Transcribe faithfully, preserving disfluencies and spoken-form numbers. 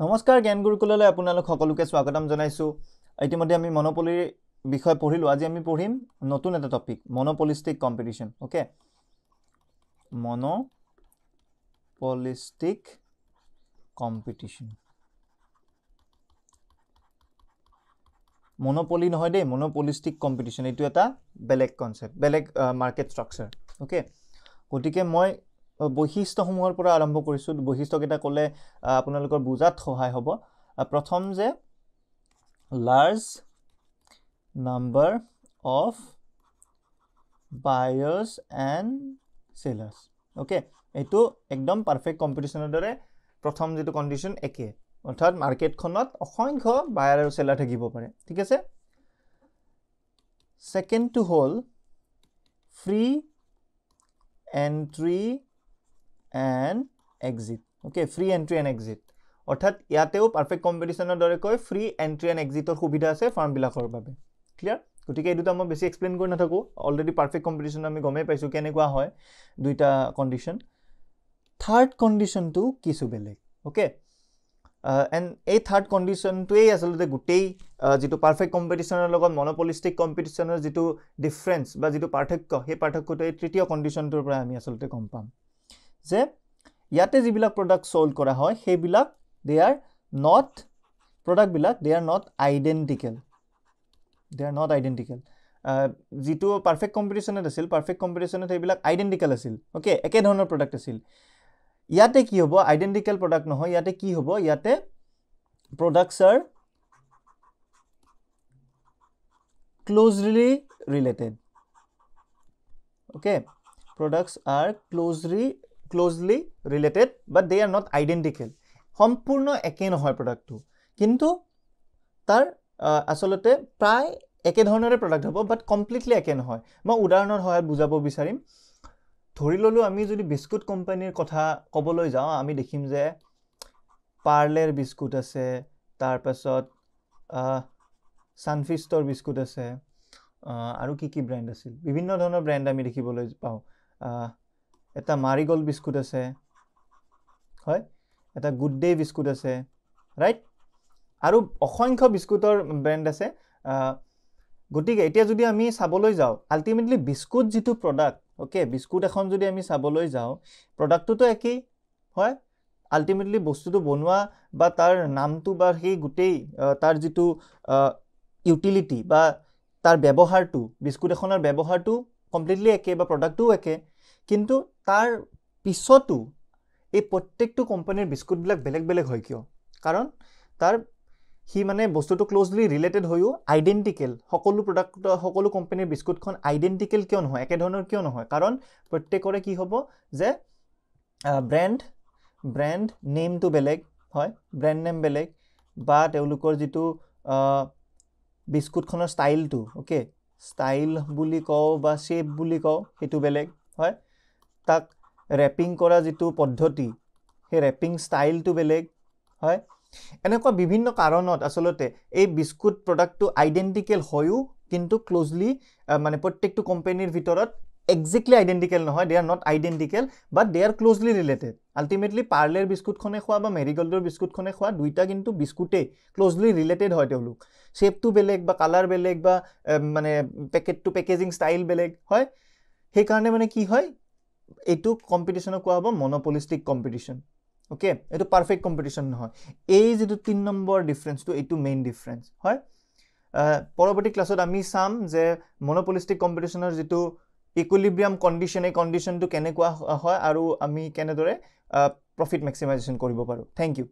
नमस्कार ज्ञान गुरुकुलলৈ আপোনালোক সকলোকে স্বাগতম জনাইছো। ইতিমধ্যে আমি মনোপলিৰ বিষয় পঢ়িলো। আজি আমি পঢ়িম নতুন এটা topic, monopolistic competition. Okay, monopolistic competition. Monopoly নহয় দেই, মনোপলিষ্টিক কম্পিটিশন এটো এটা বেলেগ কনসেপ্ট, বেলেগ মার্কেট স্ট্রাকচার। ওকে, গতিকে মই বৈশিষ্ট্যসমূহৰ পৰা আৰম্ভ কৰিছো। বৈশিষ্ট্যকেইটা ক'লে আপোনালোকৰ বুজাত সহায় হ'ব। প্ৰথম যে large number of buyers and sellers. Okay, এইটো একদম পাৰফেক্ট কম্পিটিশনৰ দৰে প্ৰথম যেটো কণ্ডিশ্যন একে, অৰ্থাৎ মাৰ্কেটখনত অসংখ্য বায়াৰ আৰু সেলাৰ থাকিব পাৰে। ঠিক আছে। সেকেণ্ড টু হ'ল free entry and exit. Okay, free entry and exit अर्थात इते परफेक्ट कम्पिटिशनर दरेको फ्री एंट्री एंड एक्जिटर सुविधा आसे फार्मबिलर बारे। क्लियर? गति के मैं बेसि एक्सप्लेन कर नाथको, अलरेडी परफेक्ट कम्पिटिशन आम गमें पासी के दुईटा कंडिशन। थार्ड कंडिशन तो किस बेलेग। ओके, एंड ये थार्ड कंडिशनटे आसलते गोटे जी परफेक्ट कम्पिटिशनर मोनोपलिस्टिक कम्पिटिशनर जी डिफरेन्स जी पार्थक्य, हे पार्थक्य तृतीय कंडिशनटर पर आम आसलते गम पाम जे याते जीबिलाक प्रोडक्ट सोल्ड करा हय हेबिलाक दे आर नट प्रोडक्ट बिलाक they are not identical, they are not identical. जिटो परफेक्ट कम्पिटिशनत आसिल, परफेक्ट कम्पिटिशनत हेबिलाक आइडेंटिकल आसिल। ओके, एके धৰণৰ प्रोडक्ट आसिल। याते की हबो आइडेंटिकल प्रोडक्ट নহয়, याते की हबो याते products are closely related. Okay, products are closely closely related but they are not identical। सम्पूर्ण एके নহয় प्रोडक्ट, किंतु तार आसलते प्राय एके धरणरे प्रोडक्ट हबो बट कमप्लिटली एके নহয়। मैं उदाहरणर सहायत बुझाब विचारिम। धरि ललो आमी जदि बिस्कुट कम्पानीर कथा कबलै जाओ, आमी देखिम जे पार्लेर बिस्कुट आसे, तार पाছত सानफिस्टर बिस्कुट आसे, आरो कि कि ब्रांड आसिल विभिन्न धৰণৰ ब्रांड आमी देखिबलै पाओ। एटा मारिगोल्ड बिस्कुट आसे, हय, एटा गुड डे बिस्कुट आसे, राइट, आरो असंख्य बिस्कुटर ब्रेन्ड आसे। गतिके एटा जदि आमी साबलै जाओ आल्टिमेटली बिस्कुट जितु प्रोडक्ट, ओके, बिस्कुट एखन जदि आमी साबलै जाओ प्रोडक्टटु तो एकी हय, आल्टिमेटली बस्तुटु बनवा बा तार नामटु बा हे गुटेई तार जितु इउटिलिटी बा तार व्यवहारटु, बिस्कुट एखনৰ व्यवहारटु कमप्लिटली एके बा प्रोडक्टटु एके, किन्तु तार पिछतो ये प्रत्येकटो कोम्पानीर बिस्कुट बिलाक बेलेग बेलेग हय कियो, कारण तार ही माने बस्तुटो क्लोजली रिलेटेड हयो आइडेंटिकल। सकलो प्रोडक्ट सकलो कोम्पानीर बिस्कुटखन आइडेंटिकल कियो नहय, एके धৰণৰ कियो नहय, कारण प्रत्येकरे कि हबो जे ब्रेन्ड ब्रेन्ड नेम तो बेलेग हय, ब्रेन्ड नेम बेलेग बा तेलुकर जितु बिस्कुटखনৰ स्टाइल तो, ओके, स्टाइल बुली कओ बा शेप बुली कओ हेतु बेलेग हय, ताक रैपिंग करा जितु पद्धति हे रैपिंग स्टाइल तो बेलेग हय। एनेका विभिन्न कारणत आसलते ए बिस्कुट प्रोडक्ट तो आइडेंटिकल हयो किंतु क्लोजली माने प्रत्येकटो कोम्पानीर भितरत एक्जेक्टली आइडेंटिकल नहय, they are not identical but they are closely related. Ultimately पार्लेर बिस्कुट खने खुआ बा मेरीगोल्डर बिस्कुट खने खुआ दुइटा किंतु बिस्कुटे क्लोजली रिलेटेड हय, तेलुक शेप तो बेलेग बा कलर बेलेग बा माने पैकेट तो पैकेजिंग स्टाइल बेलेग हय। हे कारणे माने कि हय एटू कम्पिटिशनक कोৱা হ'ব মনোপলিষ্টিক কম্পিটিশন। ओके, एटू परफेक्ट कम्पिटिशन নহয়। এই যেটো तीन নম্বৰ ডিফারেন্স তো এটু মেইন ডিফারেন্স হয়। পৰৱৰ্তী ক্লাছত আমি চাম যে মনোপলিষ্টিক কম্পিটিশনৰ যেটো ইকুইলিব্ৰিয়াম কন্ডিশন, এই কন্ডিশনটো কেনে কোৱা হয় আৰু আমি কেনেদৰে প্ৰফিট মেক্সিমাইজেচন কৰিব পাৰো। Thank you.